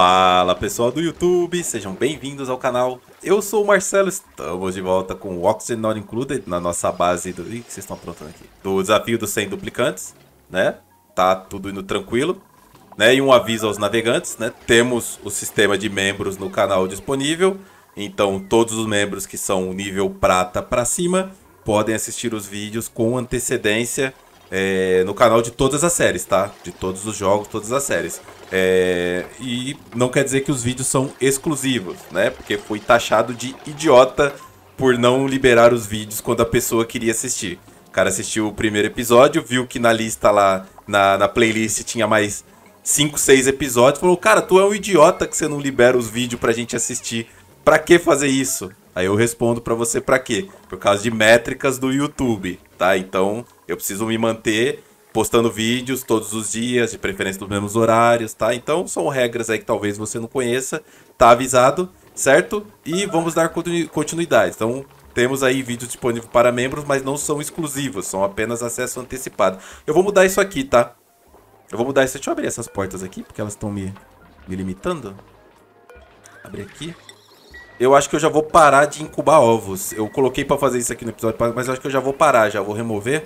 Fala pessoal do YouTube, sejam bem-vindos ao canal. Eu sou o Marcelo, estamos de volta com o Oxygen Not Included na nossa base do... Ih, o que vocês estão aprontando aqui? Do desafio dos 100 duplicantes, né? Tá tudo indo tranquilo, né? E um aviso aos navegantes, né? Temos o sistema de membros no canal disponível, então todos os membros que são nível prata para cima podem assistir os vídeos com antecedência no canal de todas as séries, tá? De todos os jogos, todas as séries. E não quer dizer que os vídeos são exclusivos, né? Porque fui taxado de idiota por não liberar os vídeos quando a pessoa queria assistir. O cara assistiu o primeiro episódio, viu que na lista lá, na playlist tinha mais 5, 6 episódios. Falou, cara, tu é um idiota que você não libera os vídeos pra gente assistir. Pra que fazer isso? Aí eu respondo pra você pra quê? Por causa de métricas do YouTube, tá? Então eu preciso me manter postando vídeos todos os dias, de preferência nos mesmos horários, tá? Então são regras aí que talvez você não conheça, tá avisado, certo? E vamos dar continuidade. Então temos aí vídeos disponíveis para membros, mas não são exclusivos, são apenas acesso antecipado. Eu vou mudar isso aqui, tá? Eu vou mudar isso. Deixa eu abrir essas portas aqui, porque elas estão me limitando. Abrir aqui. Eu acho que eu já vou parar de incubar ovos. Eu coloquei pra fazer isso aqui no episódio, mas eu acho que eu já vou parar, já vou remover.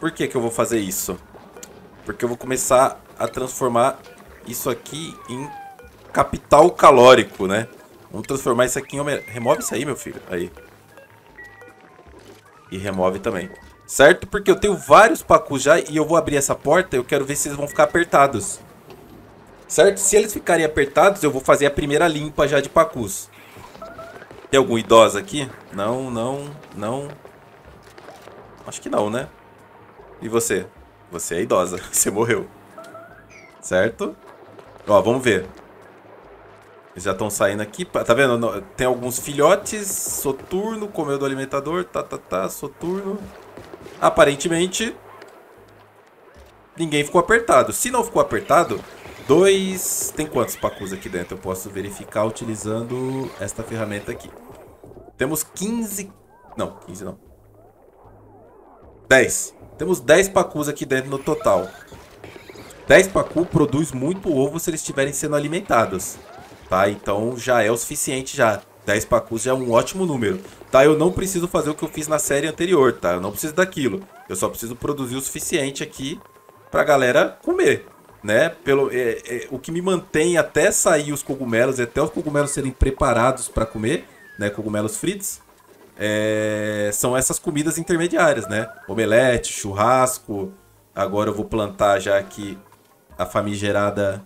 Por que que eu vou fazer isso? Porque eu vou começar a transformar isso aqui em capital calórico, né? Vamos transformar isso aqui em... Remove isso aí, meu filho. Aí. E remove também. Certo? Porque eu tenho vários pacus já e eu vou abrir essa porta e eu quero ver se eles vão ficar apertados. Certo? Se eles ficarem apertados, eu vou fazer a primeira limpa já de pacus. Tem algum idoso aqui? Não, não, não. Acho que não, né? E você? Você é idosa. Você morreu. Certo? Ó, vamos ver. Eles já estão saindo aqui. Tá vendo? Tem alguns filhotes. Soturno. Comeu do alimentador. Tá. Soturno. Aparentemente, ninguém ficou apertado. Se não ficou apertado, dois... Tem quantos pacus aqui dentro? Eu posso verificar utilizando esta ferramenta aqui. Temos 15... Não, 15 não. 10. Temos 10 pacus aqui dentro no total. 10 pacus produz muito ovo se eles estiverem sendo alimentados. Tá? Então já é o suficiente já. 10 pacus já é um ótimo número. Tá? Eu não preciso fazer o que eu fiz na série anterior, tá? Eu não preciso daquilo. Eu só preciso produzir o suficiente aqui pra galera comer, né? O que me mantém até sair os cogumelos, até os cogumelos serem preparados pra comer, né? Cogumelos fritos. São essas comidas intermediárias, né? Omelete, churrasco. Agora eu vou plantar já aqui a famigerada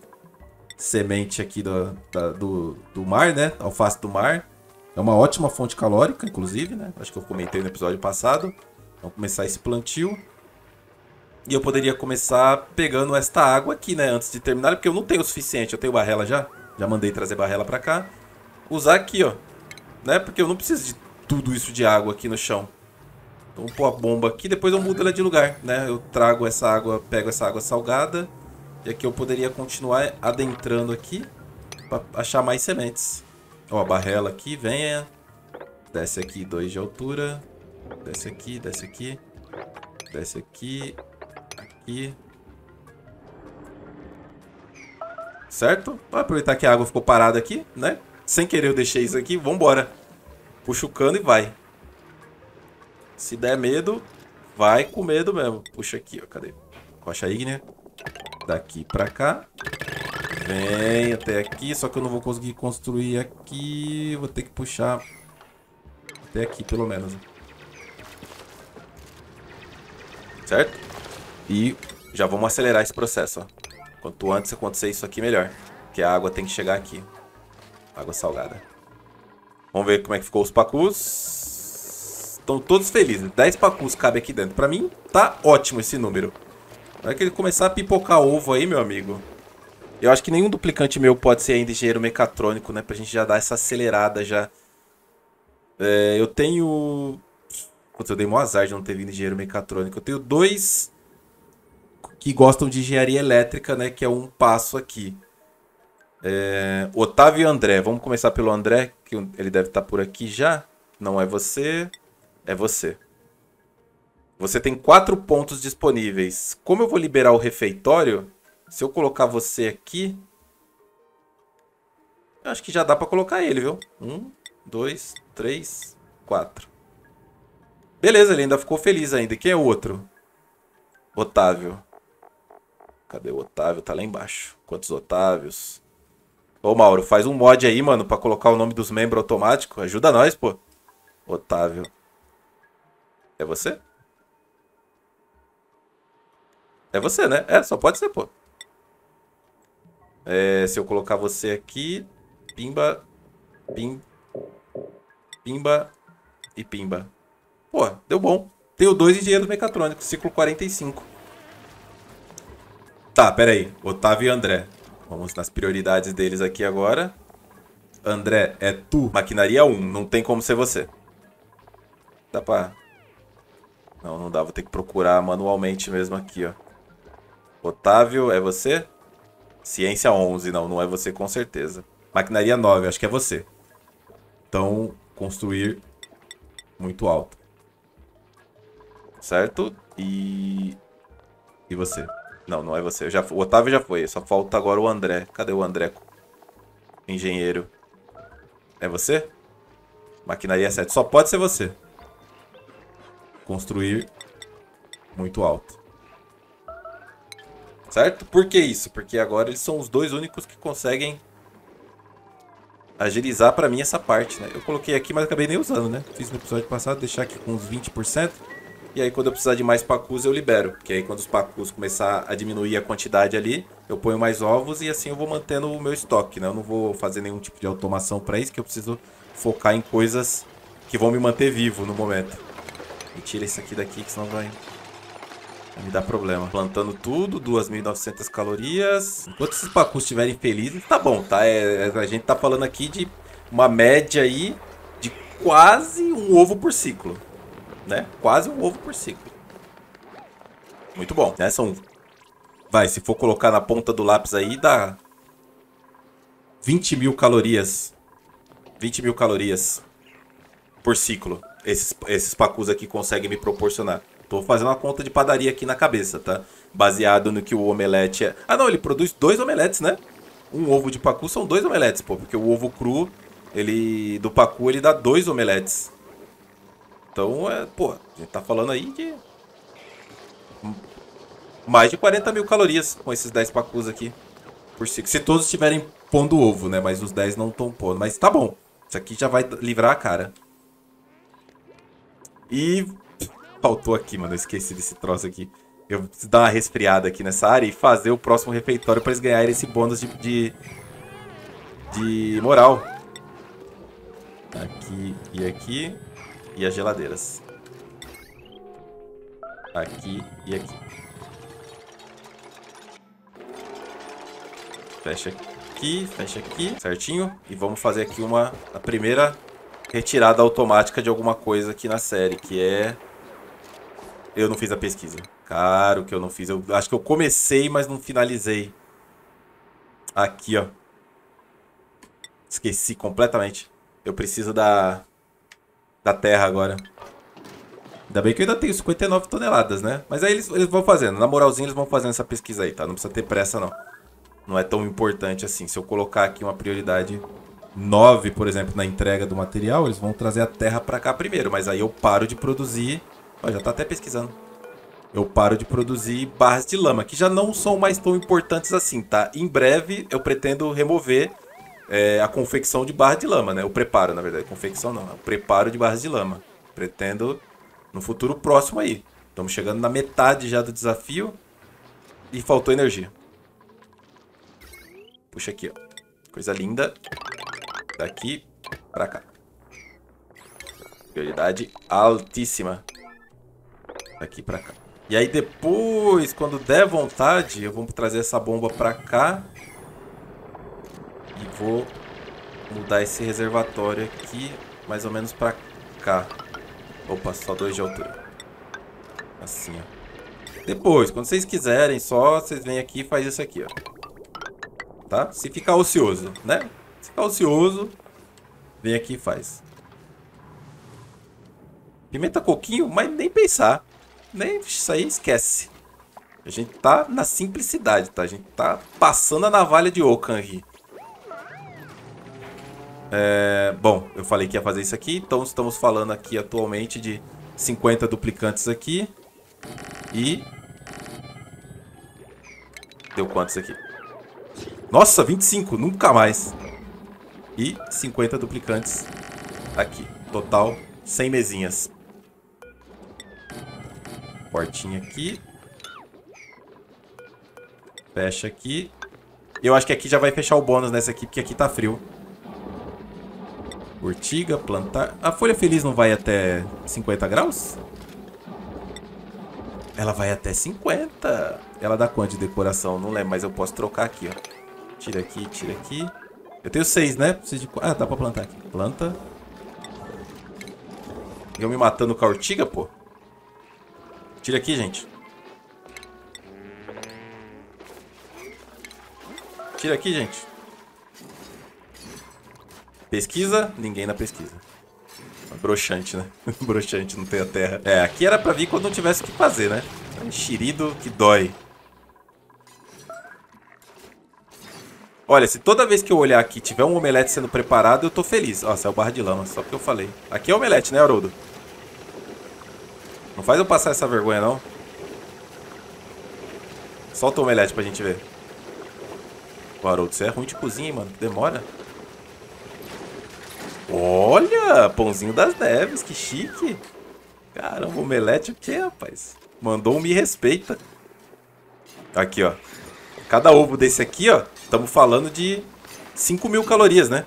semente aqui do mar, né? Alface do mar. É uma ótima fonte calórica, inclusive, né? Acho que eu comentei no episódio passado. Vamos começar esse plantio. E eu poderia começar pegando esta água aqui, né? Antes de terminar, porque eu não tenho o suficiente. Eu tenho barrela já. Já mandei trazer barrela pra cá. Usar aqui, ó. Né? Porque eu não preciso de tudo isso de água aqui no chão. Então vou pôr a bomba aqui, depois eu mudo ela de lugar, né? Eu trago essa água, pego essa água salgada. E aqui eu poderia continuar adentrando aqui pra achar mais sementes. Ó, a barrela aqui, venha. Desce aqui, 2 de altura. Desce aqui, desce aqui. Desce aqui. Aqui. Certo? Vou aproveitar que a água ficou parada aqui, né? Sem querer eu deixei isso aqui, vambora. Puxa o cano e vai. Se der medo, vai com medo mesmo. Puxa aqui, ó. Cadê? Rocha ígnea. Daqui pra cá. Vem até aqui. Só que eu não vou conseguir construir aqui. Vou ter que puxar até aqui, pelo menos. Certo? E já vamos acelerar esse processo, ó. Quanto antes acontecer isso aqui, melhor. Porque a água tem que chegar aqui. Água salgada. Vamos ver como é que ficou os pacus. Estão todos felizes. 10 pacus cabe aqui dentro. Pra mim, tá ótimo esse número. Na hora que ele começar a pipocar ovo aí, meu amigo. Eu acho que nenhum duplicante meu pode ser ainda engenheiro mecatrônico, né? Pra gente já dar essa acelerada já. Eu tenho... Putz, eu dei mó azar de não ter vindo engenheiro mecatrônico. Eu tenho 2 que gostam de engenharia elétrica, né? Que é um passo aqui. Otávio e André. Vamos começar pelo André, que ele deve estar por aqui já. Não é você, é você. Você tem 4 pontos disponíveis. Como eu vou liberar o refeitório, Se eu colocar você aqui, eu acho que já dá pra colocar ele, viu? 1, 2, 3, 4. Beleza, ele ainda ficou feliz ainda. Quem é o outro? Otávio. Cadê o Otávio? Tá lá embaixo. Quantos Otávios? Ô, Mauro, faz um mod aí, mano, pra colocar o nome dos membros automático. Ajuda nós, pô. Otávio. É você? É você, né? É, só pode ser, pô. É, se eu colocar você aqui... Pimba... Pimba... E pimba. Pô, deu bom. Tenho 2 engenheiros mecatrônicos. Ciclo 45. Tá, pera aí. Otávio e André. Vamos nas prioridades deles aqui agora. André, é tu. Maquinaria 1. Não tem como ser você. Dá pra... Não, não dá. Vou ter que procurar manualmente mesmo aqui, ó. Otávio, é você? Ciência 11. Não, não é você com certeza. Maquinaria 9. Acho que é você. Então, construir muito alto. Certo? E você? Não, não é você. O Otávio já foi. Só falta agora o André. Cadê o André? Engenheiro. É você? Maquinaria 7. Só pode ser você. Construir muito alto. Certo? Por que isso? Porque agora eles são os dois únicos que conseguem agilizar pra mim essa parte, né? Eu coloquei aqui, mas acabei nem usando, né? Fiz no episódio passado, deixar aqui com uns 20%. E aí quando eu precisar de mais pacus, eu libero. Porque aí quando os pacus começar a diminuir a quantidade ali, eu ponho mais ovos e assim eu vou mantendo o meu estoque, né? Eu não vou fazer nenhum tipo de automação pra isso, que eu preciso focar em coisas que vão me manter vivo no momento. E tira isso aqui daqui, que senão vai me dar problema. Plantando tudo, 2.900 calorias. Enquanto esses pacus estiverem felizes, tá bom, tá? A gente tá falando aqui de uma média aí de quase um ovo por ciclo, né? Quase um ovo por ciclo. Muito bom, né? São... Vai, se for colocar na ponta do lápis aí, dá 20 mil calorias. 20 mil calorias por ciclo. Esses pacus aqui conseguem me proporcionar. Tô fazendo uma conta de padaria aqui na cabeça, tá? Baseado no que o omelete é... Ah, não, ele produz 2 omeletes, né? Um ovo de pacu são 2 omeletes, pô. Porque o ovo cru, ele... Do pacu, ele dá 2 omeletes. Então, é... Pô, a gente tá falando aí de... Mais de 40 mil calorias com esses 10 pacus aqui. Por ciclo. Se todos estiverem pondo ovo, né? Mas os 10 não estão pondo. Mas tá bom. Isso aqui já vai livrar a cara. E faltou aqui, mano. Eu esqueci desse troço aqui. Eu preciso dar uma resfriada aqui nessa área e fazer o próximo refeitório pra eles ganharem esse bônus de moral. Aqui e aqui. E as geladeiras. Aqui e aqui. Fecha aqui. Certinho. E vamos fazer aqui a primeira... Retirada automática de alguma coisa aqui na série, que é... Eu não fiz a pesquisa. Claro que eu não fiz. Eu acho que eu comecei, mas não finalizei. Aqui, ó. Esqueci completamente. Eu preciso da terra agora. Ainda bem que eu ainda tenho 59 toneladas, né? Mas aí eles vão fazendo. Na moralzinha, eles vão fazendo essa pesquisa aí, tá? Não precisa ter pressa, não. Não é tão importante assim. Se eu colocar aqui uma prioridade... 9, por exemplo, na entrega do material, eles vão trazer a terra pra cá primeiro. Mas aí eu paro de produzir... Ó, já tá até pesquisando. Eu paro de produzir barras de lama, que já não são mais tão importantes assim, tá? Em breve eu pretendo remover a confecção de barra de lama, né? O preparo, na verdade. Confecção não. O preparo de barras de lama. Pretendo no futuro próximo aí. Estamos chegando na metade já do desafio. E faltou energia. Puxa aqui, ó. Coisa linda. Daqui pra cá. Prioridade altíssima. Daqui pra cá. E aí depois, quando der vontade, eu vou trazer essa bomba pra cá. E vou mudar esse reservatório aqui, mais ou menos pra cá. Opa, só 2 de altura. Assim, ó. Depois, quando vocês quiserem, só vocês vêm aqui e fazem isso aqui, ó. Tá? Se ficar ocioso, né? Se ficar ocioso, vem aqui e faz. Pimenta coquinho, mas nem pensar. Nem isso aí, esquece. A gente tá na simplicidade, tá? A gente tá passando a navalha de Okan aqui. Bom, eu falei que ia fazer isso aqui. Então estamos falando aqui atualmente de 50 duplicantes aqui. E... deu quantos aqui? Nossa, 25, nunca mais. E 50 duplicantes aqui. Total, 100 mesinhas. Portinha aqui. Fecha aqui. Eu acho que aqui já vai fechar o bônus nessa aqui, porque aqui tá frio. Urtiga, plantar. A folha feliz não vai até 50 graus? Ela vai até 50. Ela dá quanto de decoração? Não lembro, mas eu posso trocar aqui, ó. Tira aqui, tira aqui. Eu tenho 6, né? Preciso de... ah, dá pra plantar aqui. Planta. Eu me matando com a urtiga, pô. Tira aqui, gente. Tira aqui, gente. Pesquisa? Ninguém na pesquisa. Broxante, né? Broxante, não tem a terra. É, aqui era pra vir quando não tivesse o que fazer, né? É um enxerido que dói. Olha, se toda vez que eu olhar aqui tiver um omelete sendo preparado, eu tô feliz. Ó, saiu barra de lama, só porque eu falei. Aqui é omelete, né, Haroldo? Não faz eu passar essa vergonha, não. Solta o omelete pra gente ver. Pô, Haroldo, você é ruim de cozinha, hein, mano? Demora. Olha, pãozinho das neves, que chique. Caramba, omelete o que, rapaz? Mandou um me respeita. Aqui, ó. Cada ovo desse aqui, ó. Estamos falando de 5.000 calorias, né?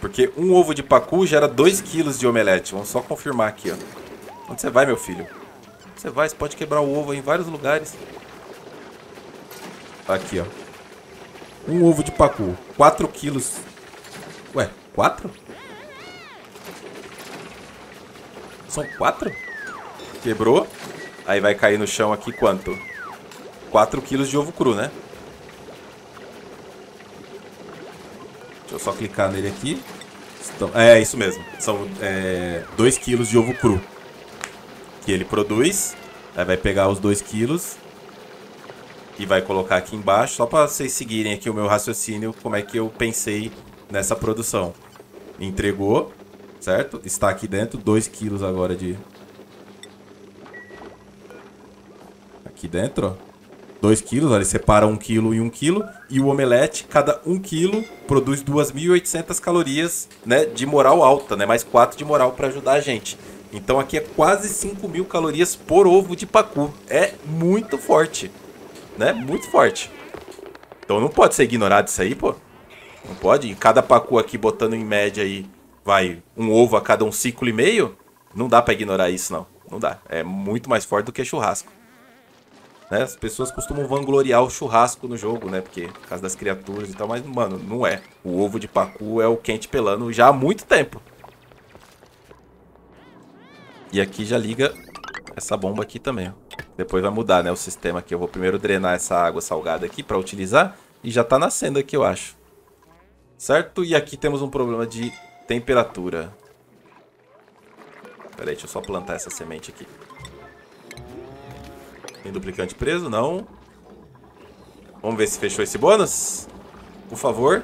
Porque um ovo de pacu gera 2 kg de omelete. Vamos só confirmar aqui, ó. Onde você vai, meu filho? Onde você vai? Você pode quebrar o ovo aí em vários lugares. Aqui, ó. Um ovo de pacu. 4 kg. Ué, 4? São 4? Quebrou. Aí vai cair no chão aqui quanto? 4 kg de ovo cru, né? Deixa eu só clicar nele aqui. Então, é isso mesmo. São 2 kg de ovo cru que ele produz. Aí vai pegar os 2 kg e vai colocar aqui embaixo. Só para vocês seguirem aqui o meu raciocínio, como é que eu pensei nessa produção. Entregou, certo? Está aqui dentro. 2 kg agora de... aqui dentro, ó. 2 kg, ele separa 1 kg e 1 kg. E o omelete, cada 1 kg produz 2.800 calorias, né, de moral alta, né, mais 4 de moral para ajudar a gente. Então aqui é quase 5.000 calorias por ovo de pacu. É muito forte, né? Muito forte. Então não pode ser ignorado isso aí, pô. Não pode. E cada pacu aqui botando em média aí, vai, um ovo a cada 1,5 ciclo. Não dá para ignorar isso, não. Não dá. É muito mais forte do que churrasco. Né? As pessoas costumam vangloriar o churrasco no jogo, né? Porque por causa das criaturas e tal, mas, mano, não é. O ovo de pacu é o quente pelando já há muito tempo. E aqui já liga essa bomba aqui também, ó. Depois vai mudar, né, o sistema aqui. Eu vou primeiro drenar essa água salgada aqui pra utilizar. E já tá nascendo aqui, eu acho. Certo? E aqui temos um problema de temperatura. Pera aí, deixa eu só plantar essa semente aqui. Tem duplicante preso? Não. Vamos ver se fechou esse bônus. Por favor.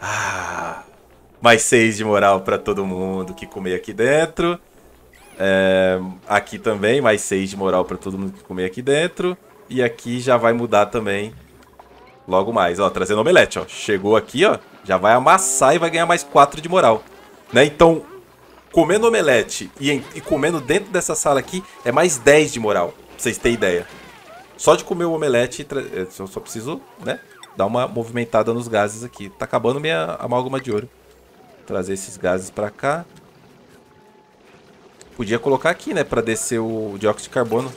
Ah, mais 6 de moral para todo mundo que comer aqui dentro. Aqui também, mais 6 de moral para todo mundo que comer aqui dentro. E aqui já vai mudar também. Logo mais. Ó, trazendo omelete, ó. Chegou aqui, ó. Já vai amassar e vai ganhar mais 4 de moral. Né? Então, comendo omelete e comendo dentro dessa sala aqui, é mais 10 de moral. Pra vocês terem ideia. Só de comer o omelete, eu só preciso, né, dar uma movimentada nos gases aqui. Tá acabando minha amálgama de ouro. Trazer esses gases pra cá. Podia colocar aqui, né, pra descer o dióxido de carbono.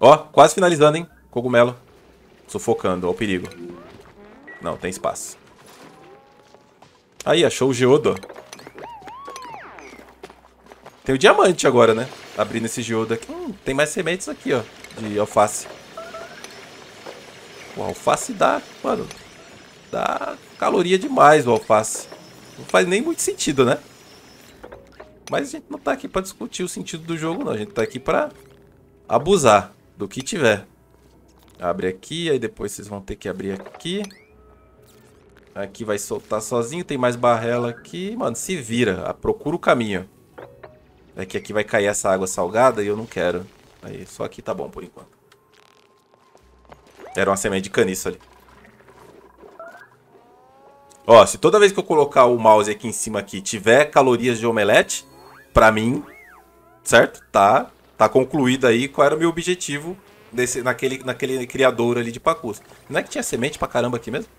Ó, quase finalizando, hein. Cogumelo. Sufocando, ó o perigo. Não, tem espaço. Aí, achou o geodo. Tem o diamante agora, né? Abrindo esse geodo aqui. Tem mais sementes aqui, ó. De alface. O alface dá... mano, dá caloria demais o alface. Não faz nem muito sentido, né? Mas a gente não tá aqui pra discutir o sentido do jogo, não. A gente tá aqui pra abusar do que tiver. Abre aqui, aí depois vocês vão ter que abrir aqui. Aqui vai soltar sozinho, tem mais barrela aqui. Mano, se vira, procura o caminho. É que aqui vai cair essa água salgada e eu não quero. Aí, só aqui tá bom por enquanto. Era uma semente de caniço ali. Ó, se toda vez que eu colocar o mouse aqui em cima aqui tiver calorias de omelete, pra mim, certo? Tá concluído aí qual era o meu objetivo desse, naquele criador ali de pacus. Não é que tinha semente pra caramba aqui mesmo?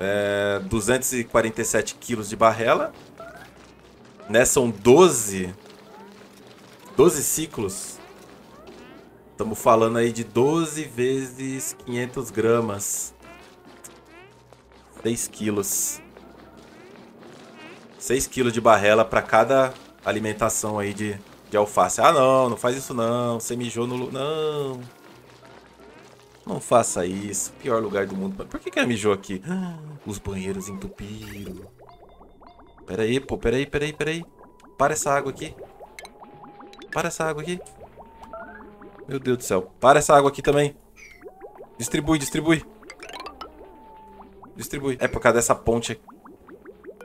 É, 247 quilos de barrela. Né, são 12 ciclos. Estamos falando aí de 12 vezes 500 gramas. 6 quilos. 6 quilos de barrela para cada alimentação aí de alface. Ah, não faz isso não. Você mijou no... Não. Não faça isso. Pior lugar do mundo. Por que ela mijou aqui? Ah, os banheiros entupiram. Peraí, pô. Peraí. Para essa água aqui. Para essa água aqui. Meu Deus do céu. Para essa água aqui também. Distribui. É por causa dessa ponte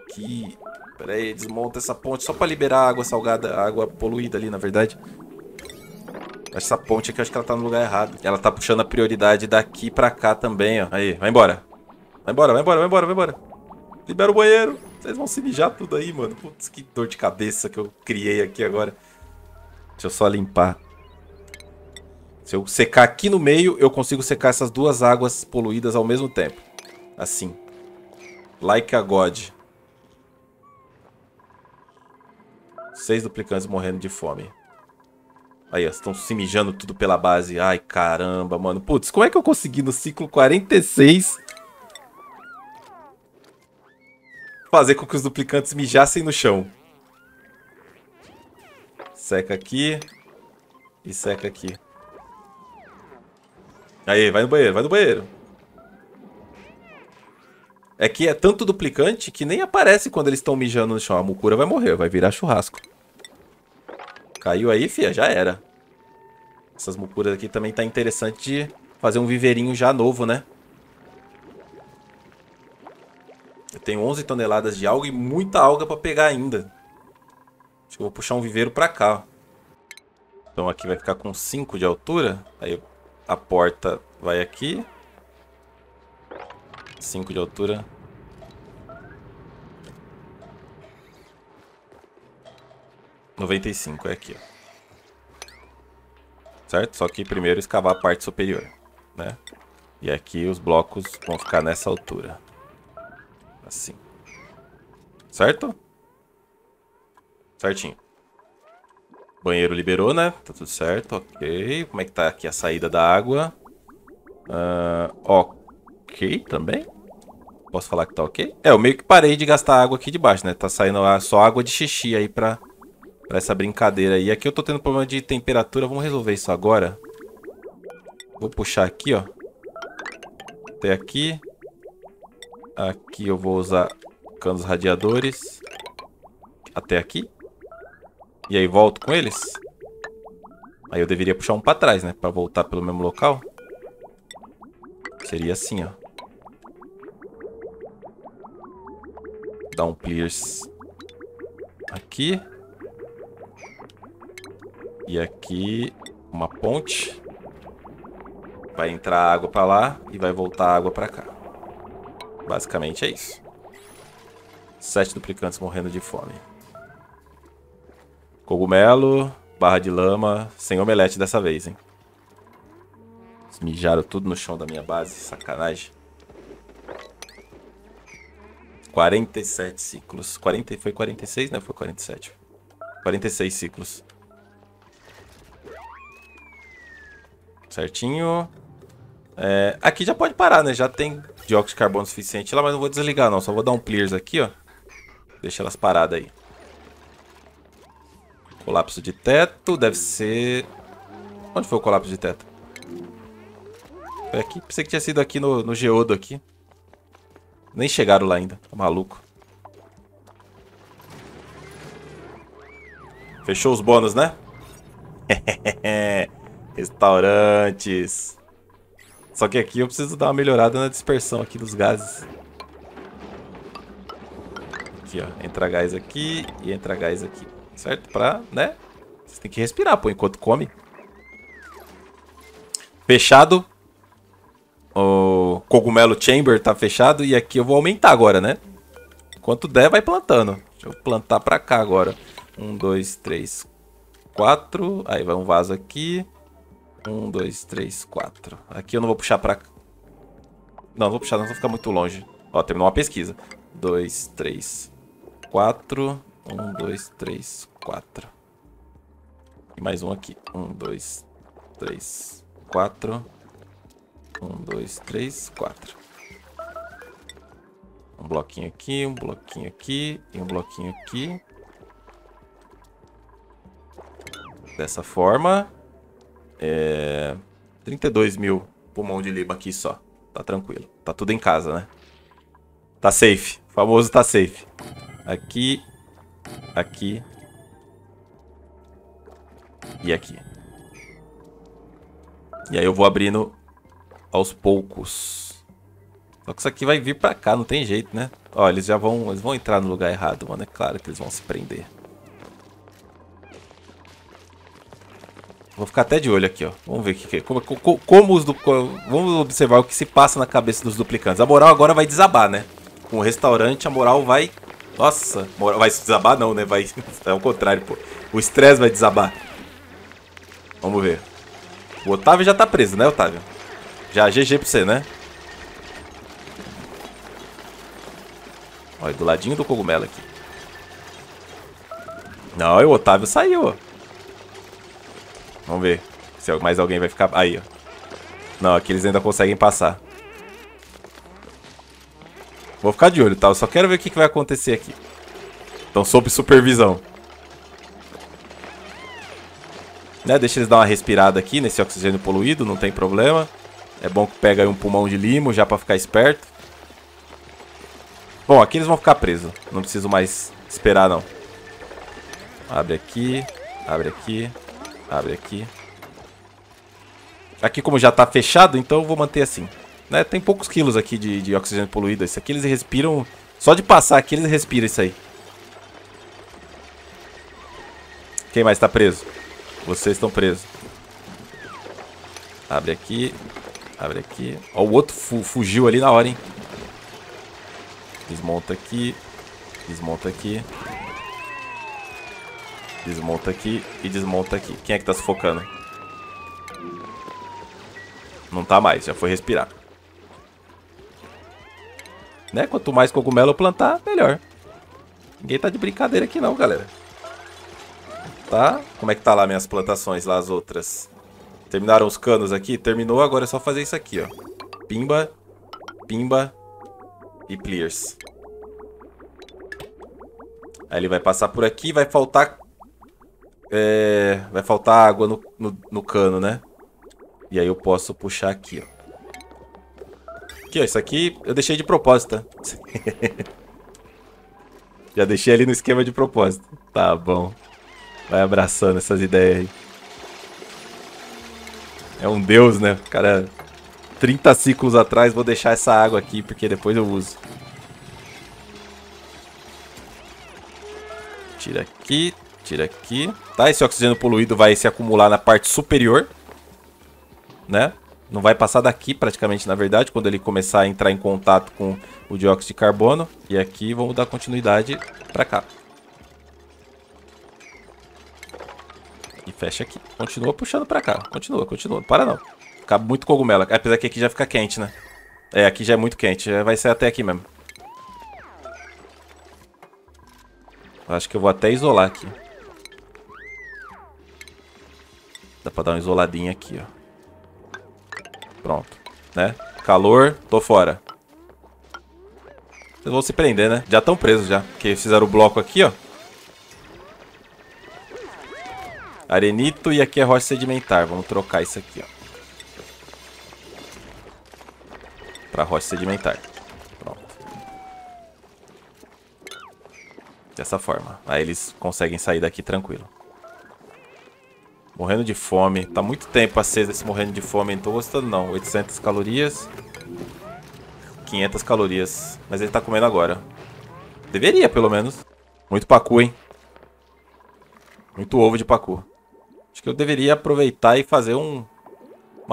aqui. Pera aí, desmonta essa ponte só pra liberar a água salgada, a água poluída ali, na verdade. Essa ponte aqui, acho que ela tá no lugar errado. Ela tá puxando a prioridade daqui pra cá também, ó. Aí, vai embora. Vai embora. Libera o banheiro. Vocês vão se mijar tudo aí, mano. Putz, que dor de cabeça que eu criei aqui agora. Deixa eu só limpar. Se eu secar aqui no meio, eu consigo secar essas duas águas poluídas ao mesmo tempo. Assim. Like a God. 6 duplicantes morrendo de fome. Aí, ó. Estão se mijando tudo pela base. Ai, caramba, mano. Putz, como é que eu consegui no ciclo 46 fazer com que os duplicantes mijassem no chão? Seca aqui. E seca aqui. Aí, vai no banheiro. É que é tanto duplicante que nem aparece quando eles estão mijando no chão. A mucura vai morrer, vai virar churrasco. Caiu aí, fia, já era. Essas mucuras aqui também tá interessante de fazer um viveirinho já novo, né? Eu tenho 11 toneladas de alga e muita alga pra pegar ainda. Acho que eu vou puxar um viveiro pra cá, ó. Então aqui vai ficar com 5 de altura. Aí a porta vai aqui. 5 de altura. é aqui, ó. Certo? Só que primeiro escavar a parte superior, né? E aqui os blocos vão ficar nessa altura. Assim. Certo? Certinho. Banheiro liberou, né? Tá tudo certo, ok. Como é que tá aqui a saída da água? Ok também. Posso falar que tá ok? É, eu meio que parei de gastar água aqui de baixo, né? Tá saindo só água de xixi aí pra essa brincadeira aí. Aqui eu tô tendo problema de temperatura. Vamos resolver isso agora. Vou puxar aqui, ó. Até aqui. Aqui eu vou usar canos radiadores. Até aqui. E aí volto com eles. Aí eu deveria puxar um pra trás, né? Pra voltar pelo mesmo local. Seria assim, ó. Dá um pierce aqui. E aqui uma ponte. Vai entrar água pra lá e vai voltar água pra cá. Basicamente é isso. 7 duplicantes morrendo de fome. Cogumelo, barra de lama, sem omelete dessa vez, hein? Mijaram tudo no chão da minha base, sacanagem. 47 ciclos. 40, foi 46, né? Foi 47. 46 ciclos. Certinho. É, aqui já pode parar, né? Já tem dióxido de carbono suficiente lá, mas não vou desligar não. Só vou dar um clear aqui, ó. Deixa elas paradas aí. Colapso de teto, deve ser... Onde foi o colapso de teto? Foi aqui. Pensei que tinha sido aqui no geodo aqui. Nem chegaram lá ainda. Tá maluco. Fechou os bônus, né? Restaurantes. Só que aqui eu preciso dar uma melhorada na dispersão aqui dos gases. Aqui, ó. Entra gás aqui e entra gás aqui. Certo? Pra, né? Você tem que respirar, pô, enquanto come. Fechado. O cogumelo chamber tá fechado. E aqui eu vou aumentar agora, né? Enquanto der, vai plantando. Deixa eu plantar pra cá agora. 1, 2, 3, 4. Aí vai um vaso aqui. 1, 2, 3, 4. Aqui eu não vou puxar pra... Não, não vou puxar, não, vou ficar muito longe. Ó, terminou uma pesquisa. 2, 3, 4. 1, 2, 3, 4. E mais um aqui. 1, 2, 3, 4. 1, 2, 3, 4. Um bloquinho aqui, um bloquinho aqui e um bloquinho aqui. Dessa forma. 32 mil pulmão de liba aqui só. Tá tranquilo. Tá tudo em casa, né? Tá safe. O famoso tá safe. Aqui. Aqui. E aqui. E aí eu vou abrindo aos poucos. Só que isso aqui vai vir pra cá, não tem jeito, né? Ó, eles já vão, eles vão entrar no lugar errado, mano. É claro que eles vão se prender. Vou ficar até de olho aqui, ó. Vamos ver o que é. Vamos observar o que se passa na cabeça dos duplicantes. A moral agora vai desabar, né? Com o restaurante, a moral vai... Nossa, moral... vai desabar não, né? Vai... É o contrário, pô. O estresse vai desabar. Vamos ver. O Otávio já tá preso, né, Otávio? Já GG pra você, né? Olha, do ladinho do cogumelo aqui. Não, o Otávio saiu, ó. Vamos ver se mais alguém vai ficar... Aí, ó. Não, aqui eles ainda conseguem passar. Vou ficar de olho, tá? Eu só quero ver o que vai acontecer aqui. Então, sob supervisão. Né? Deixa eles dar uma respirada aqui nesse oxigênio poluído, não tem problema. É bom que pega aí um pulmão de limo já pra ficar esperto. Bom, aqui eles vão ficar presos. Não preciso mais esperar, não. Abre aqui. Abre aqui. Abre aqui. Aqui como já tá fechado, então eu vou manter assim, né? Tem poucos quilos aqui de oxigênio poluído. Isso aqui eles respiram. Só de passar aqui eles respiram isso aí. Quem mais tá preso? Vocês estão presos. Abre aqui. Abre aqui. Ó, o outro fugiu ali na hora, hein? Desmonta aqui. Desmonta aqui. Desmonta aqui e desmonta aqui. Quem é que tá sufocando? Não tá mais, já foi respirar. Né? Quanto mais cogumelo eu plantar, melhor. Ninguém tá de brincadeira aqui não, galera. Tá? Como é que tá lá minhas plantações, lá as outras? Terminaram os canos aqui? Terminou, agora é só fazer isso aqui, ó. Pimba, pimba e pliers. Aí ele vai passar por aqui e vai faltar... vai faltar água no cano, né? E aí eu posso puxar aqui, ó. Aqui, ó. Isso aqui eu deixei de propósito. Já deixei ali no esquema de propósito. Tá bom. Vai abraçando essas ideias aí. É um deus, né? Cara, 30 ciclos atrás vou deixar essa água aqui, porque depois eu uso. Tira aqui. Tira aqui, tá? Esse oxigênio poluído vai se acumular na parte superior, né? Não vai passar daqui praticamente, na verdade, quando ele começar a entrar em contato com o dióxido de carbono. E aqui vamos dar continuidade pra cá. E fecha aqui. Continua puxando pra cá. Continua, continua. Não para não. Fica muito cogumelo. Apesar que aqui já fica quente, né? É, aqui já é muito quente. Já vai ser até aqui mesmo. Acho que eu vou até isolar aqui. Dá pra dar uma isoladinha aqui, ó. Pronto, né? Calor, tô fora. Vocês vão se prender, né? Já estão presos já, porque fizeram o bloco aqui, ó. Arenito e aqui é rocha sedimentar. Vamos trocar isso aqui, ó. Pra rocha sedimentar. Pronto. Dessa forma. Aí eles conseguem sair daqui tranquilo. Morrendo de fome. Tá muito tempo aceso esse morrendo de fome. Não tô gostando não. 800 calorias. 500 calorias. Mas ele tá comendo agora. Deveria, pelo menos. Muito pacu, hein? Muito ovo de pacu. Acho que eu deveria aproveitar e fazer uma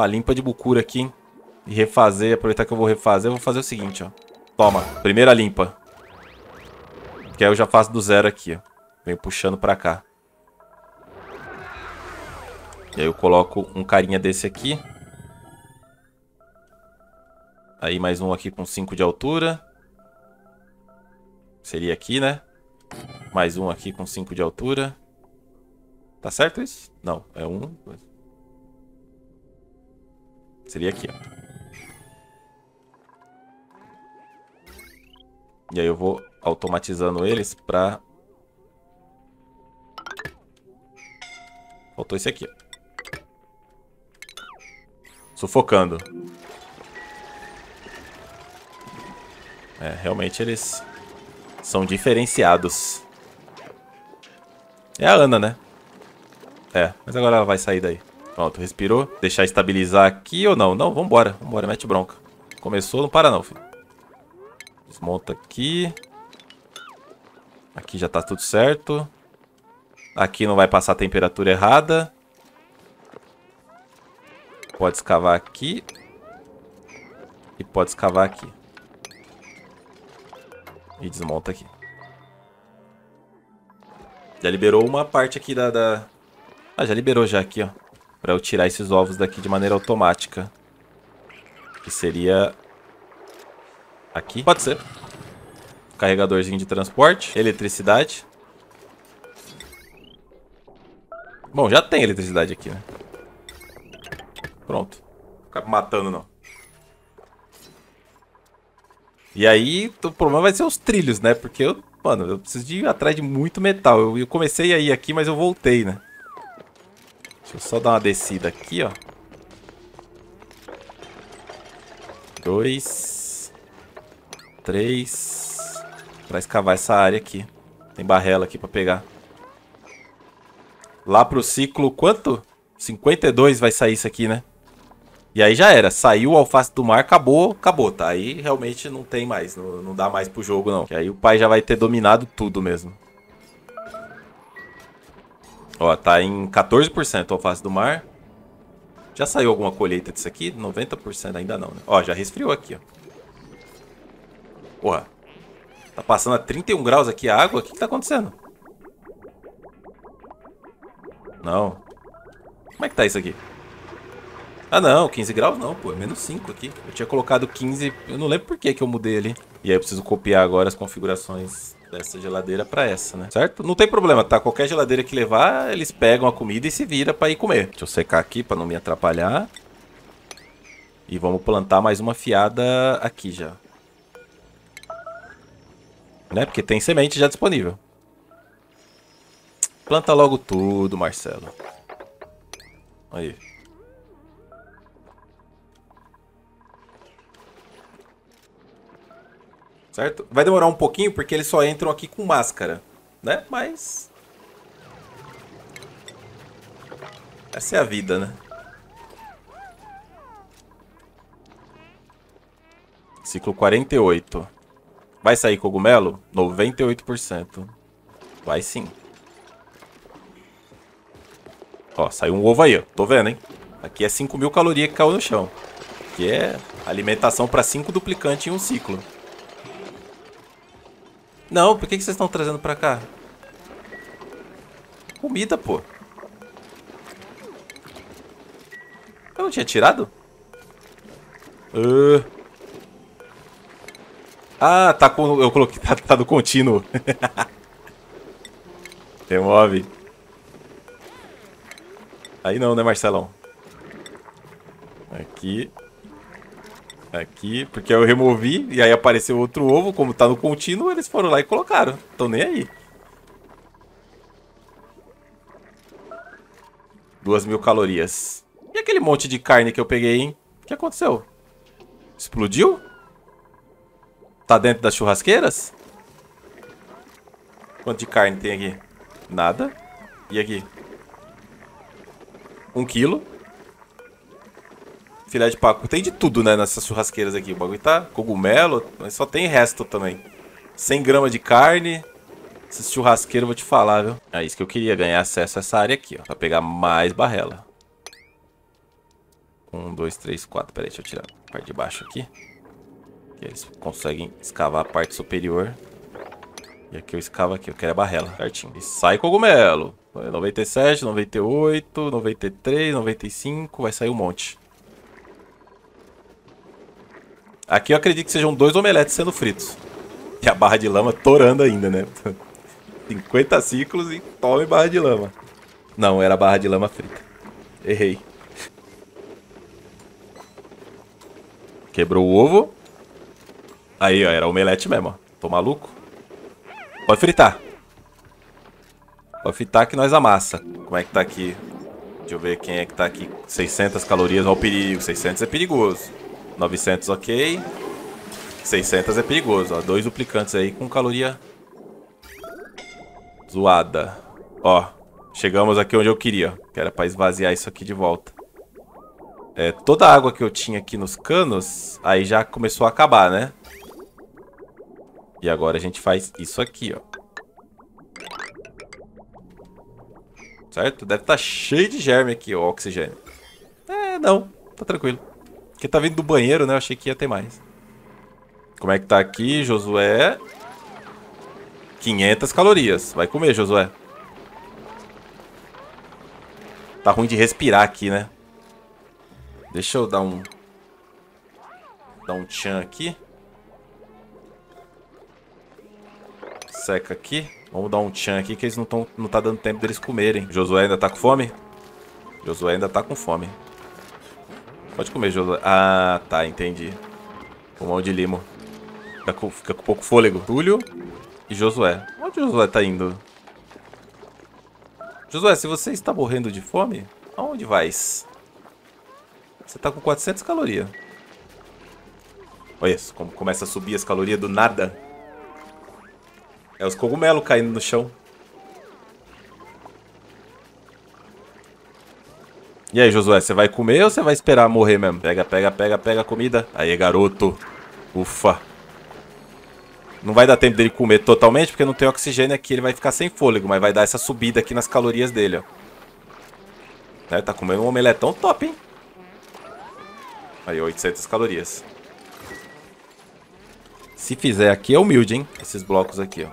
limpa de bucura aqui, hein? E refazer. Aproveitar que eu vou refazer. Eu vou fazer o seguinte, ó. Toma. Primeira limpa. Que aí eu já faço do zero aqui, ó. Venho puxando pra cá. E aí eu coloco um carinha desse aqui. Aí mais um aqui com 5 de altura. Seria aqui, né? Mais um aqui com 5 de altura. Tá certo isso? Não, é um, dois. Seria aqui, ó. E aí eu vou automatizando eles pra... Faltou esse aqui, ó. Sufocando. É, realmente eles são diferenciados. É a Ana, né? É, mas agora ela vai sair daí. Pronto, respirou. Deixar estabilizar aqui ou não? Não, vambora. Vambora, mete bronca. Começou, não para não, filho. Desmonta aqui. Aqui já tá tudo certo. Aqui não vai passar a temperatura errada. Pode escavar aqui. E pode escavar aqui. E desmonta aqui. Já liberou uma parte aqui da... Ah, já liberou já aqui, ó. Pra eu tirar esses ovos daqui de maneira automática. Que seria... Aqui? Pode ser. Carregadorzinho de transporte. Eletricidade. Bom, já tem eletricidade aqui, né? Pronto. Não fica matando, não. E aí, o problema vai ser os trilhos, né? Porque eu, mano, eu preciso de ir atrás de muito metal. Eu comecei a ir aqui, mas eu voltei, né? Deixa eu só dar uma descida aqui, ó. 2. 3. Pra escavar essa área aqui. Tem barrela aqui pra pegar. Lá pro ciclo, quanto? 52 vai sair isso aqui, né? E aí já era, saiu o alface do mar, acabou, acabou, tá? Aí realmente não tem mais, não dá mais pro jogo, não. Que aí o pai já vai ter dominado tudo mesmo. Ó, tá em 14% o alface do mar. Já saiu alguma colheita disso aqui? 90% ainda não, né? Ó, já resfriou aqui, ó. Porra, tá passando a 31 graus aqui a água? O que que tá acontecendo? Não. Como é que tá isso aqui? Ah, não. 15 graus não, pô. É menos 5 aqui. Eu tinha colocado 15. Eu não lembro por que eu mudei ali. E aí eu preciso copiar agora as configurações dessa geladeira pra essa, né? Certo? Não tem problema, tá? Qualquer geladeira que levar, eles pegam a comida e se vira pra ir comer. Deixa eu secar aqui pra não me atrapalhar. E vamos plantar mais uma fiada aqui já. Né? Porque tem semente já disponível. Planta logo tudo, Marcelo. Aí. Certo? Vai demorar um pouquinho porque eles só entram aqui com máscara, né? Mas... Essa é a vida, né? Ciclo 48. Vai sair cogumelo? 98%. Vai sim. Ó, saiu um ovo aí, ó. Tô vendo, hein? Aqui é 5.000 calorias que caiu no chão. Que é alimentação pra 5 duplicantes em um ciclo. Não, por que que vocês estão trazendo pra cá? Comida, pô. Eu não tinha tirado? Ah, tá com... Eu coloquei... Tá do contínuo. Remove. Aí não, né, Marcelão? Aqui. Aqui, porque eu removi e aí apareceu outro ovo. Como tá no contínuo, eles foram lá e colocaram. Tão nem aí. 2.000 calorias. E aquele monte de carne que eu peguei, hein? O que aconteceu? Explodiu? Tá dentro das churrasqueiras? Quanto de carne tem aqui? Nada. E aqui? 1 kg. Filé de pacu. Tem de tudo, né? Nessas churrasqueiras aqui. O bagulho tá cogumelo, mas só tem resto também. 100 gramas de carne. Esse churrasqueiro eu vou te falar, viu? É isso que eu queria, ganhar acesso a essa área aqui, ó. Pra pegar mais barrela. 1, 2, 3, 4. Pera aí, deixa eu tirar a parte de baixo aqui. Que eles conseguem escavar a parte superior. E aqui eu escavo aqui, eu quero a barrela. Certinho. E sai cogumelo. 97, 98, 93, 95. Vai sair um monte. Aqui eu acredito que sejam 2 omeletes sendo fritos. E a barra de lama torando ainda, né? 50 ciclos e tome barra de lama. Não, era barra de lama frita. Errei. Quebrou o ovo. Aí, ó, era omelete mesmo, ó. Tô maluco. Pode fritar. Pode fritar que nós amassa. Como é que tá aqui? Deixa eu ver quem é que tá aqui. 600 calorias, olha o perigo. 600 é perigoso. 900, ok. 600 é perigoso, ó. 2 duplicantes aí com caloria zoada. Ó, chegamos aqui onde eu queria, que era pra esvaziar isso aqui de volta. É, toda a água que eu tinha aqui nos canos, aí já começou a acabar, né? E agora a gente faz isso aqui, ó. Certo? Deve estar cheio de germe aqui, ó, oxigênio. É, não. Tá tranquilo. Porque tá vindo do banheiro, né? Eu achei que ia ter mais. Como é que tá aqui, Josué? 500 calorias. Vai comer, Josué. Tá ruim de respirar aqui, né? Deixa eu dar um... dar um tchan aqui. Seca aqui. Vamos dar um tchan aqui que eles não tá dando tempo deles comerem. Josué ainda tá com fome? Josué ainda tá com fome. Pode comer, Josué. Ah, tá, entendi. Pulmão de limo. Fica com pouco fôlego. Júlio e Josué. Onde o Josué tá indo? Josué, se você está morrendo de fome, aonde vais? Você tá com 400 calorias. Olha isso, como começa a subir as calorias do nada. É os cogumelos caindo no chão. E aí, Josué, você vai comer ou você vai esperar morrer mesmo? Pega, pega, pega, pega a comida. Aí, garoto. Ufa. Não vai dar tempo dele comer totalmente, porque não tem oxigênio aqui. Ele vai ficar sem fôlego, mas vai dar essa subida aqui nas calorias dele, ó. É, tá comendo um omeletão top, hein? Aí, 800 calorias. Se fizer aqui, é humilde, hein? Esses blocos aqui, ó.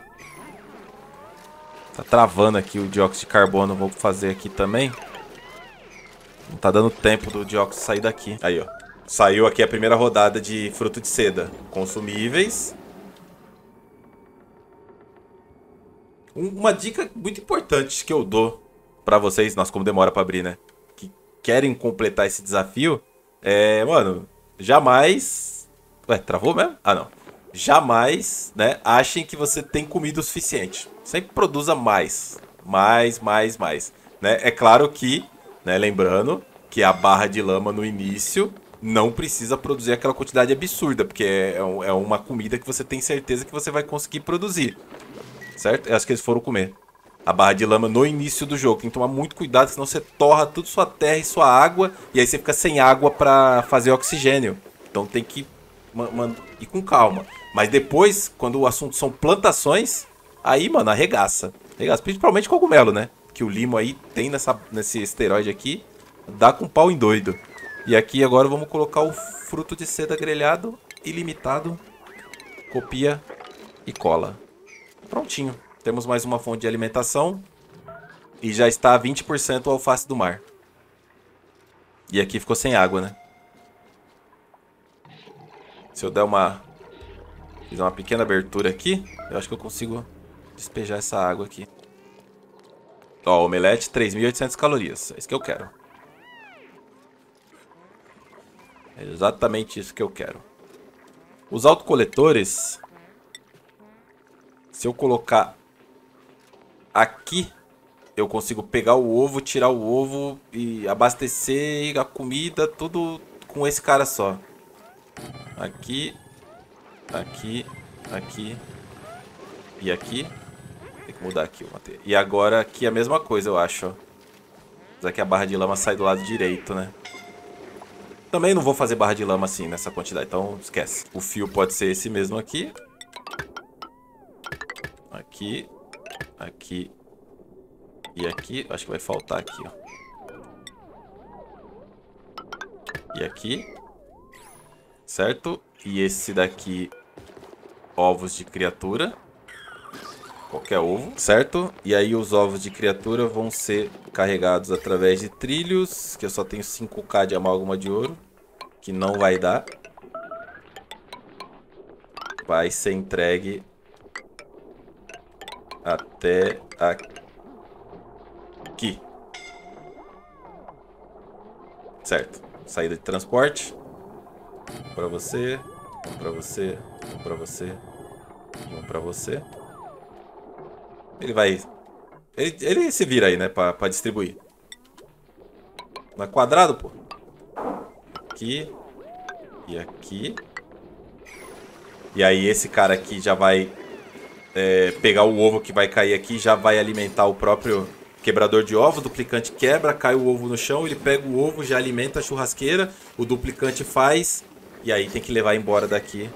Tá travando aqui o dióxido de carbono. Vou fazer aqui também. Não tá dando tempo do dióxido sair daqui. Aí, ó. Saiu aqui a primeira rodada de fruto de seda. Consumíveis. Uma dica muito importante que eu dou pra vocês. Nossa, como demora pra abrir, né? Que querem completar esse desafio. É, mano, jamais... Ué, travou mesmo? Ah, não. Jamais, né, achem que você tem comida o suficiente. Sempre produza mais. Mais. Né? É claro que... né, lembrando que a barra de lama no início não precisa produzir aquela quantidade absurda, porque é uma comida que você tem certeza que você vai conseguir produzir, certo? Eu acho que eles foram comer a barra de lama no início do jogo. Tem que tomar muito cuidado, senão você torra tudo sua terra e sua água, e aí você fica sem água para fazer oxigênio. Então tem que ir com calma. Mas depois, quando o assunto são plantações, aí, mano, arregaça. Principalmente cogumelo, né? Que o limo aí tem nesse esteroide aqui. Dá com pau em doido. E aqui agora vamos colocar o fruto de seda grelhado, ilimitado. Copia e cola. Prontinho. Temos mais uma fonte de alimentação. E já está a 20% o alface do mar. E aqui ficou sem água, né? Se eu der uma... fizer uma pequena abertura aqui, eu acho que eu consigo despejar essa água aqui. Ó, omelete, 3.800 calorias. É isso que eu quero. É exatamente isso que eu quero. Os autocoletores, se eu colocar aqui, eu consigo pegar o ovo, tirar o ovo e abastecer a comida, tudo com esse cara só. Aqui, aqui, aqui e aqui. Tem que mudar aqui o material. E agora aqui a mesma coisa, eu acho. Apesar que a barra de lama sai do lado direito, né? Também não vou fazer barra de lama assim nessa quantidade, então esquece. O fio pode ser esse mesmo aqui. Aqui. Aqui. E aqui. Acho que vai faltar aqui, ó. E aqui. Certo? E esse daqui... Ovos de criatura. Qualquer ovo, certo? E aí os ovos de criatura vão ser carregados através de trilhos, que eu só tenho 5k de amálgama de ouro, que não vai dar. Vai ser entregue até aqui. Certo. Saída de transporte. Um para você, um para você, um para você e um para você. Ele vai... Ele se vira aí, né? Pra distribuir. Não é quadrado, pô. Aqui. E aqui. E aí esse cara aqui já vai... pegar o ovo que vai cair aqui. Já vai alimentar o próprio quebrador de ovo. O duplicante quebra. Cai o ovo no chão. Ele pega o ovo. Já alimenta a churrasqueira. O duplicante faz. E aí tem que levar embora daqui.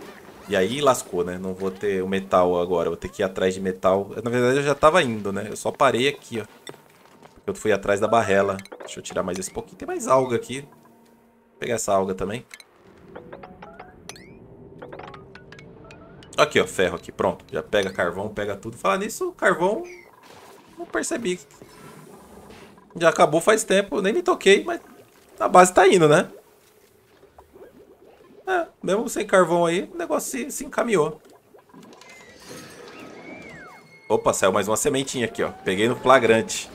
E aí lascou, né? Não vou ter o metal agora. Vou ter que ir atrás de metal. Na verdade, eu já tava indo, né? Eu só parei aqui, ó. Eu fui atrás da barrela. Deixa eu tirar mais esse pouquinho. Tem mais alga aqui. Vou pegar essa alga também. Aqui, ó. Ferro aqui. Pronto. Já pega carvão, pega tudo. Falar nisso, carvão... Não percebi. Já acabou faz tempo. Nem me toquei, mas a base tá indo, né? É, mesmo sem carvão aí, o negócio se encaminhou. Opa, saiu mais uma sementinha aqui, ó. Peguei no flagrante.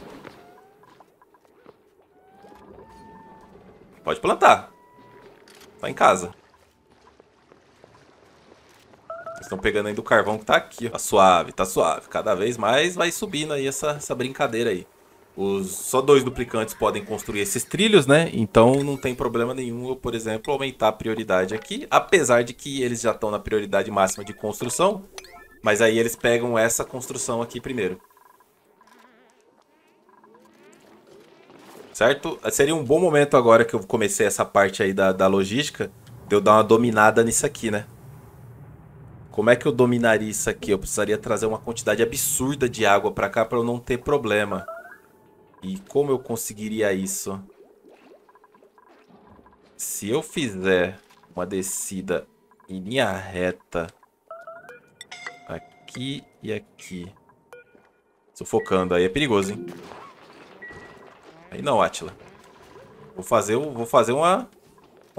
Pode plantar. Tá em casa. Vocês estão pegando ainda o carvão que tá aqui, ó. Tá suave, tá suave. Cada vez mais vai subindo aí essa brincadeira aí. Só dois duplicantes podem construir esses trilhos, né? Então não tem problema nenhum eu, por exemplo, aumentar a prioridade aqui. Apesar de que eles já estão na prioridade máxima de construção. Mas aí eles pegam essa construção aqui primeiro. Certo? Seria um bom momento agora que eu comecei essa parte aí da logística. De eu dar uma dominada nisso aqui, né? Como é que eu dominaria isso aqui? Eu precisaria trazer uma quantidade absurda de água pra cá pra eu não ter problema. E como eu conseguiria isso? Se eu fizer uma descida em linha reta. Aqui e aqui. Sufocando. Aí é perigoso, hein? Aí não, Atila. Vou fazer uma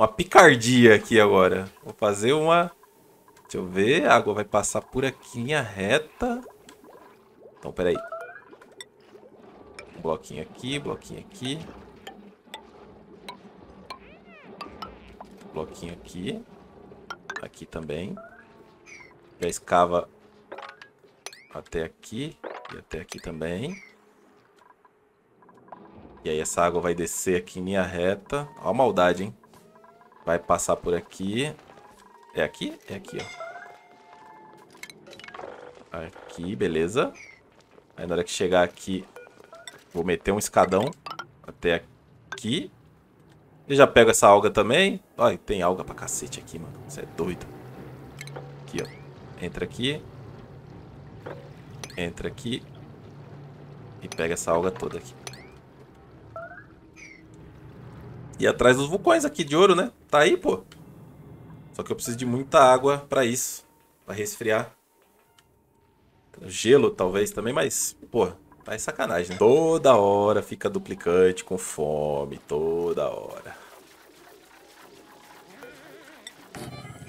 picardia aqui agora. Vou fazer uma... Deixa eu ver. A água vai passar por aqui em linha reta. Então, peraí. Bloquinho aqui, bloquinho aqui. Bloquinho aqui. Aqui também. Já escava até aqui e até aqui também. E aí essa água vai descer aqui em linha reta. Ó a maldade, hein? Vai passar por aqui. É aqui? É aqui, ó. Aqui, beleza. Aí na hora que chegar aqui... Vou meter um escadão até aqui. Eu já pego essa alga também. Olha, tem alga pra cacete aqui, mano. Você é doido. Aqui, ó. Entra aqui. Entra aqui. E pega essa alga toda aqui. E atrás dos vulcões aqui de ouro, né? Tá aí, pô. Só que eu preciso de muita água pra isso. Pra resfriar. Gelo, talvez, também, mas... Pô... Tá de sacanagem, né? Toda hora fica duplicante com fome. Toda hora.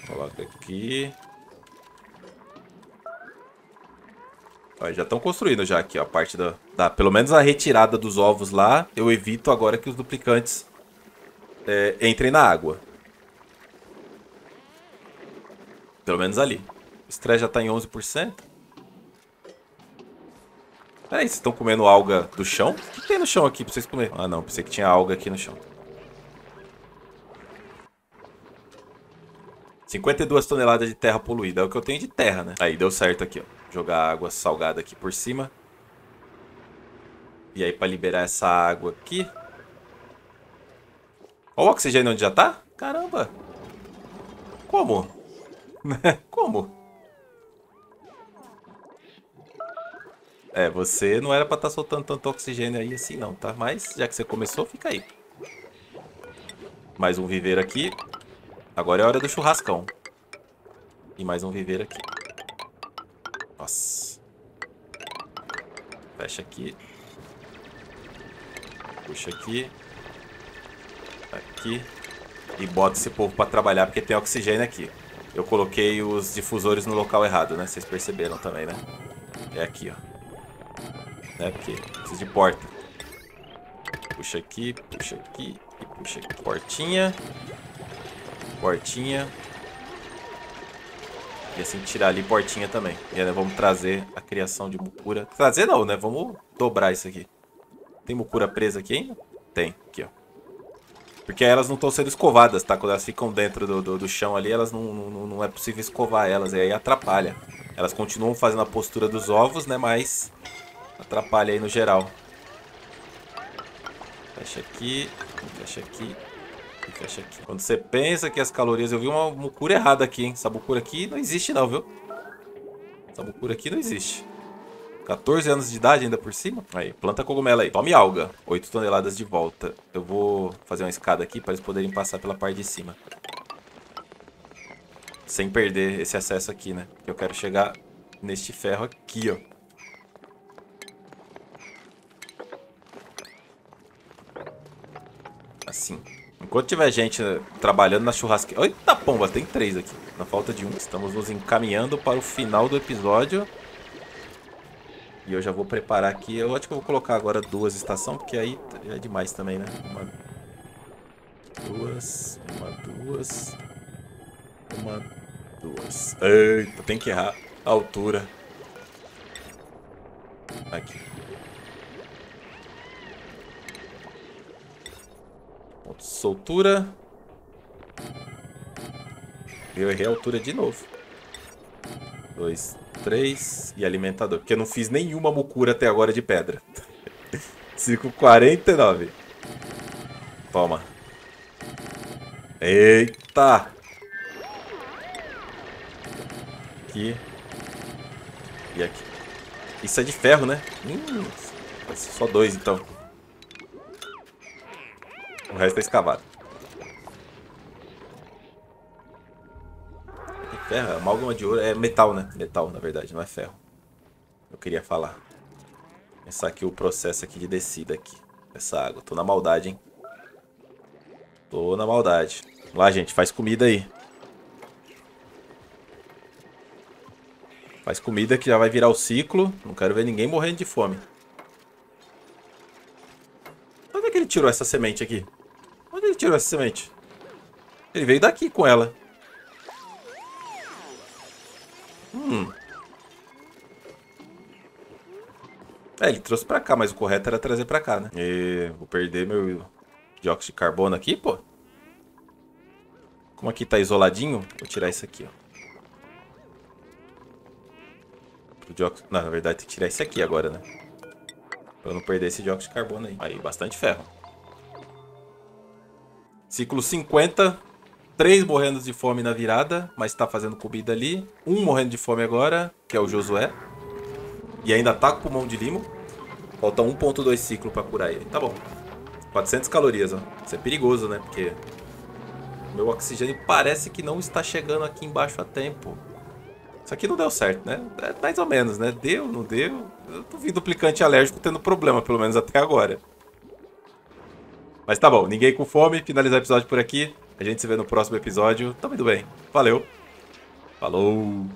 Coloca aqui. Ó, já estão construindo já aqui, ó. A parte pelo menos a retirada dos ovos lá. Eu evito agora que os duplicantes entrem na água. Pelo menos ali. O estresse já tá em 11%. Peraí, vocês estão comendo alga do chão? O que tem no chão aqui pra vocês comerem? Ah, não. Pensei que tinha alga aqui no chão. 52 toneladas de terra poluída. É o que eu tenho de terra, né? Aí, deu certo aqui, ó. Jogar água salgada aqui por cima. E aí, pra liberar essa água aqui, Olha o oxigênio onde já tá. Caramba. Como? Como? É, você não era pra estar soltando tanto oxigênio aí assim não, tá? Mas já que você começou, fica aí. Mais um viveiro aqui. Agora é a hora do churrascão. E mais um viveiro aqui. Nossa. Fecha aqui. Puxa aqui. Aqui. E bota esse povo pra trabalhar, porque tem oxigênio aqui. Eu coloquei os difusores no local errado, né? Vocês perceberam também, né? É aqui, ó. É porque precisa de porta. Puxa aqui e puxa aqui. Portinha. Portinha. E assim tirar ali portinha também. E aí vamos trazer a criação de mucura. Trazer não, né? Vamos dobrar isso aqui. Tem mucura presa aqui ainda? Tem. Aqui, ó. Porque elas não estão sendo escovadas, tá? Quando elas ficam dentro do chão ali, elas não é possível escovar elas. E aí atrapalha. Elas continuam fazendo a postura dos ovos, né? Mas... atrapalha aí no geral. Fecha aqui e fecha aqui. Quando você pensa que as calorias... eu vi uma mucura errada aqui, hein? Essa mucura aqui não existe não, viu? Essa mucura aqui não existe. 14 anos de idade ainda por cima? Aí, planta cogumelo aí. Tome alga. 8 toneladas de volta. Eu vou fazer uma escada aqui para eles poderem passar pela parte de cima. Sem perder esse acesso aqui, né? Eu quero chegar neste ferro aqui, ó. Assim. Enquanto tiver gente trabalhando na churrasqueira... Eita pomba, tem 3 aqui. Na falta de 1. Estamos nos encaminhando para o final do episódio. E eu já vou preparar aqui. Eu acho que eu vou colocar agora 2 estações, porque aí é demais também, né? Uma, duas. Eita, tem que errar a altura. Aqui. 1. Soltura. Eu errei a altura de novo. 2, 3. E alimentador. Porque eu não fiz nenhuma mucura até agora de pedra. 5,49. Toma. Eita. Aqui. E aqui. Isso é de ferro, né? Só 2 então. O resto é escavado. É ferro, amálgama de ouro. É metal, né? Metal, na verdade, não é ferro. Eu queria falar. Pensar aqui o processo aqui de descida aqui. Essa água. Tô na maldade, hein? Tô na maldade. Vamos lá, gente. Faz comida aí. Faz comida que já vai virar o ciclo. Não quero ver ninguém morrendo de fome. Onde é que ele tirou essa semente aqui? Onde ele tirou essa semente? Ele veio daqui com ela. É, ele trouxe pra cá, mas o correto era trazer pra cá, né? E vou perder meu dióxido de carbono aqui, pô. Como aqui tá isoladinho, vou tirar isso aqui, ó. Não, na verdade tem que tirar isso aqui agora, né? Pra eu não perder esse dióxido de carbono aí. Aí, bastante ferro. Ciclo 50, 3 morrendo de fome na virada, mas tá fazendo comida ali. 1 morrendo de fome agora, que é o Josué. E ainda tá com pulmão de limo. Falta 1,2 ciclo pra curar ele. Tá bom. 400 calorias, ó. Isso é perigoso, né? Porque meu oxigênio parece que não está chegando aqui embaixo a tempo. Isso aqui não deu certo, né? É mais ou menos, né? Deu, não deu. Eu tô vendo duplicante alérgico tendo problema, pelo menos até agora. Mas tá bom, ninguém com fome, finalizar o episódio por aqui. A gente se vê no próximo episódio. Tá muito bem. Valeu. Falou.